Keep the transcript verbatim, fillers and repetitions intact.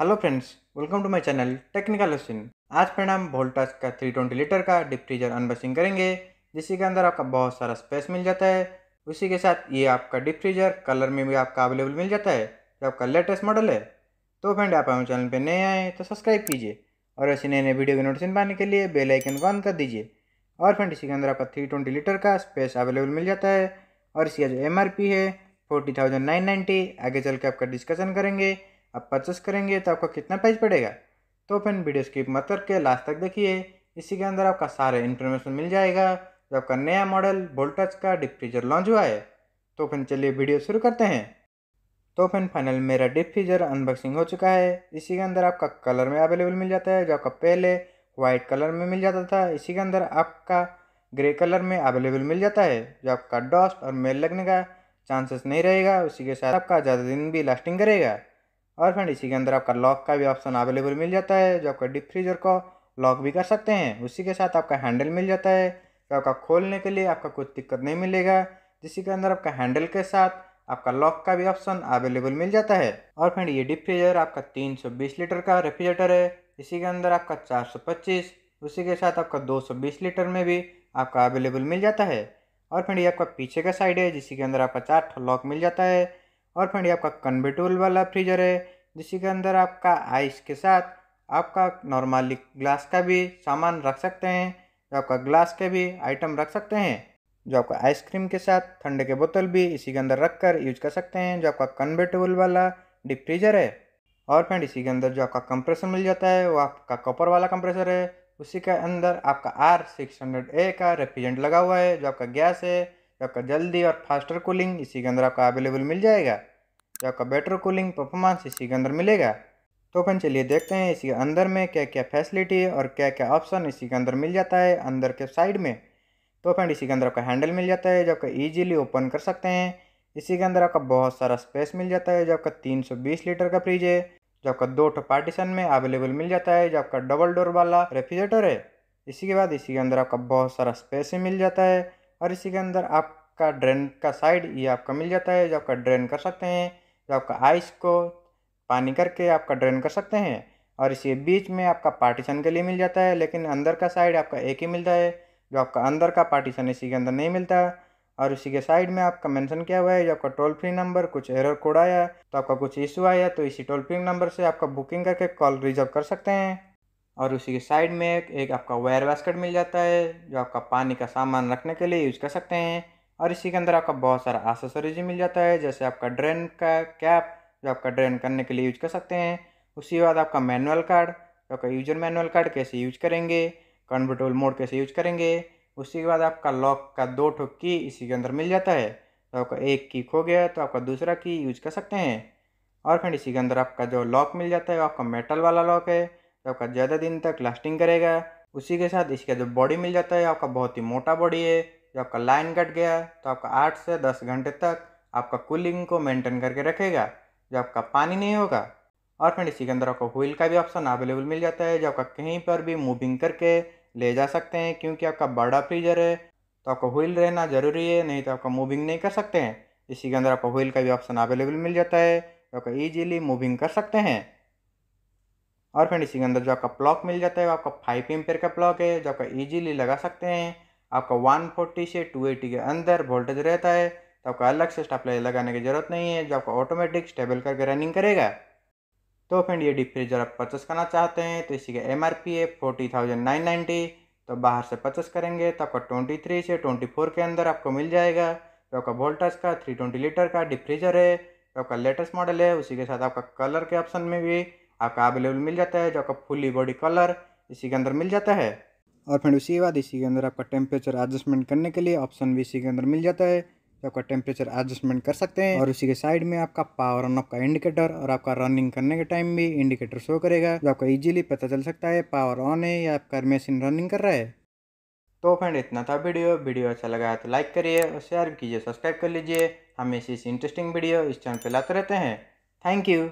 Hello friends, welcome to my channel technical Ashwin. आज friend हम वोल्टास का तीन सौ बीस लीटर का डीप फ्रीजर अनबॉक्सिंग करेंगे, जिसी के अंदर आपका बहुत सारा स्पेस मिल जाता है। उसी के साथ ये आपका डीप फ्रीजर कलर में भी आपका अवेलेबल मिल जाता है, जो आपका लेटेस्ट मॉडल है। तो फ्रेंड, आप हमारे चैनल पर नए आए तो सब्सक्राइब कीजिए और ऐसे नए नए वीडियो के नोटिफिकेशन पाने के लिए बेल आइकन को ऑन कर दीजिए। और फ्रेंड, इसी के अंदर आपका तीन सौ बीस लीटर का स्पेस अवेलेबल मिल जाता है और इसका जो एम आर पी है फोर्टी थाउजेंड नाइन नाइन्टी। आगे चल के आपका डिस्कशन करेंगे, आप परचेस करेंगे तो आपको कितना प्राइस पड़ेगा। तो फ्रेंड, वीडियो स्किप मत करके लास्ट तक देखिए। इसी के अंदर आपका सारे इन्फॉर्मेशन मिल जाएगा, जो आपका नया मॉडल वोल्टास का डीप फ्रीजर लॉन्च हुआ है। तो फ्रेंड, चलिए वीडियो शुरू करते हैं। तो फ्रेंड, फाइनल मेरा डीप फ्रीजर अनबॉक्सिंग हो चुका है। इसी के अंदर आपका कलर में अवेलेबल मिल जाता है, जो आपका पहले वाइट कलर में मिल जाता था। इसी के अंदर आपका ग्रे कलर में अवेलेबल मिल जाता है, जो आपका डस्ट और मेल लगने का चांसेस नहीं रहेगा। उसी के साथ आपका ज़्यादा दिन भी लास्टिंग करेगा। और फ्रेंड, इसी के अंदर आपका लॉक का भी ऑप्शन अवेलेबल मिल जाता है, जो आपका डीप फ्रीजर को लॉक भी कर सकते हैं। उसी के साथ आपका हैंडल मिल जाता है, तो आपका खोलने के लिए आपका कुछ दिक्कत नहीं मिलेगा। जिसी के अंदर आपका हैंडल के साथ आपका लॉक का भी ऑप्शन अवेलेबल मिल जाता है। और फ्रेंड, ये डीप फ्रीजर आपका तीन सौ बीस लीटर का रेफ्रिजरेटर है। इसी के अंदर आपका चार सौ पच्चीस, उसी के साथ आपका दो सौ बीस लीटर में भी आपका अवेलेबल मिल जाता है। और फ्रेंड, ये आपका पीछे का साइड है, जिसके अंदर आपका चार लॉक मिल जाता है। और फ्रेंड, ये आपका कन्वर्टेबल वाला फ्रीजर है, जिसी के अंदर आपका आइस के साथ आपका नॉर्मली ग्लास का भी सामान रख सकते हैं, जो आपका ग्लास के भी आइटम रख सकते हैं, जो आपका आइसक्रीम के साथ ठंडे के बोतल भी इसी के अंदर रख कर यूज कर सकते हैं, जो आपका कन्वर्टेबल वाला डीप फ्रीजर है। और फ्रेंड, इसी के अंदर जो आपका कंप्रेसर मिल जाता है, वो आपका कॉपर वाला कंप्रेसर है। उसी के अंदर आपका आर सिक्स हंड्रेड ए का रेफ्रिजरेंट लगा हुआ है, जो आपका गैस है, जो आपका जल्दी और फास्टर कूलिंग इसी के अंदर आपका अवेलेबल मिल जाएगा, जो आपका बेटर कूलिंग परफॉर्मेंस इसी के अंदर मिलेगा। तो फ्रेंड, चलिए देखते हैं इसी के अंदर में क्या क्या फैसिलिटी और क्या क्या ऑप्शन इसी के अंदर मिल जाता है अंदर के साइड में। तो फ्रेंड, इसी के अंदर आपका हैंडल मिल जाता है, जो आपका ईजिली ओपन कर सकते हैं। इसी के अंदर आपका बहुत सारा स्पेस मिल जाता है, जो आपका तीन सौ बीस लीटर का फ्रिज है, जो आपका दो टो पार्टीशन में अवेलेबल मिल जाता है, जो आपका डबल डोर वाला रेफ्रिजरेटर है। इसी के बाद इसी के अंदर आपका बहुत सारा स्पेस ही मिल जाता है। और इसी के अंदर आपका ड्रेन का साइड ये आपका मिल जाता है, जो आपका ड्रेन कर सकते हैं, जो आपका आइस को पानी करके आपका ड्रेन कर सकते हैं। और इसी बीच में आपका पार्टीशन के लिए मिल जाता है, लेकिन अंदर का साइड आपका एक ही मिलता है, जो आपका अंदर का पार्टीशन इसी के अंदर नहीं मिलता। और इसी के साइड में आपका मेंशन किया हुआ है, जो आपका टोल फ्री नंबर, कुछ एरर कोड आया तो आपका कुछ इशू आया तो इसी टोल फ्री नंबर से आपका बुकिंग करके कॉल रिजर्व कर सकते हैं। और उसी के साइड में एक आपका वायर बास्केट मिल जाता है, जो आपका पानी का सामान रखने के लिए यूज़ कर सकते हैं। और इसी के अंदर आपका बहुत सारा एक्सेसरीज मिल जाता है, जैसे आपका ड्रेन का कैप, जो आपका ड्रेन करने के लिए यूज कर सकते हैं। उसी के बाद आपका मैनुअल कार्ड, जो आपका यूजर मैनुअल कार्ड कैसे यूज करेंगे, कन्वर्टेबल मोड कैसे यूज करेंगे। उसी के बाद आपका लॉक का दो ठो की इसी के अंदर मिल जाता है, तो आपका एक की खो गया तो आपका दूसरा की यूज कर सकते हैं। और फ्रेंड, इसी के अंदर आपका जो लॉक मिल जाता है, वो आपका मेटल वाला लॉक है, तो आपका ज़्यादा दिन तक लास्टिंग करेगा। उसी के साथ इसका जो बॉडी मिल जाता है, आपका बहुत ही मोटा बॉडी है, जो आपका लाइन कट गया तो आपका आठ से दस घंटे तक आपका कूलिंग को मेंटेन करके रखेगा, जो आपका पानी नहीं होगा। और फ्रेंड, इसी के अंदर आपको व्हील का भी ऑप्शन अवेलेबल मिल जाता है, जो आपका कहीं पर भी मूविंग करके ले जा सकते हैं। क्योंकि आपका बड़ा फ्रीजर है तो आपका व्हील रहना ज़रूरी है, नहीं तो आपका मूविंग नहीं कर सकते हैं। इसी के अंदर आपको व्हील का भी ऑप्शन अवेलेबल मिल जाता है, जो आपका ईजिली मूविंग कर सकते हैं। और फ्रेंड, इसी के अंदर जो आपका प्लग मिल जाता है, वो आपका फाइव एम्पीयर का प्लग है, जो आपका इजीली लगा सकते हैं। आपका वन फोर्टी से टू एटी के अंदर वोल्टेज रहता है, तो आपका अलग से स्टेपलाइजर लगाने की जरूरत नहीं है, जो आपका ऑटोमेटिक स्टेबल करके रनिंग करेगा। तो फ्रेंड, ये डीप फ्रीजर आप परचेस करना चाहते हैं तो इसी का एम आर पी है फोर्टी थाउजेंड नाइन नाइन्टी। तो बाहर से परचेस करेंगे तो आपका ट्वेंटी थ्री से ट्वेंटी फोर के अंदर आपको मिल जाएगा। तो आपका वोल्टास का थ्री ट्वेंटी लीटर का डीप फ्रीजर है, तो आपका लेटेस्ट मॉडल है। उसी के साथ आपका कलर के ऑप्शन में भी आपका अवेलेबल मिल जाता है, जो आपका फुली बॉडी कलर इसी के अंदर मिल जाता है। और फ्रेंड, उसी के बाद इसी के अंदर आपका टेम्परेचर एडजस्टमेंट करने के लिए ऑप्शन भी इसी के अंदर मिल जाता है, जो आपका टेम्परेचर एडजस्टमेंट कर सकते हैं। और उसी के साइड में आपका पावर ऑन ऑफ का इंडिकेटर और आपका रनिंग करने के टाइम भी इंडिकेटर शो करेगा, जो आपका इजीली पता चल सकता है पावर ऑन है या आपका मशीन रनिंग कर रहा है। तो फ्रेंड, इतना था वीडियो। वीडियो अच्छा लगा तो लाइक करिए और शेयर कीजिए, सब्सक्राइब कर लीजिए। हम ऐसी इंटरेस्टिंग वीडियो इस चैनल पर लाते रहते हैं। Thank you.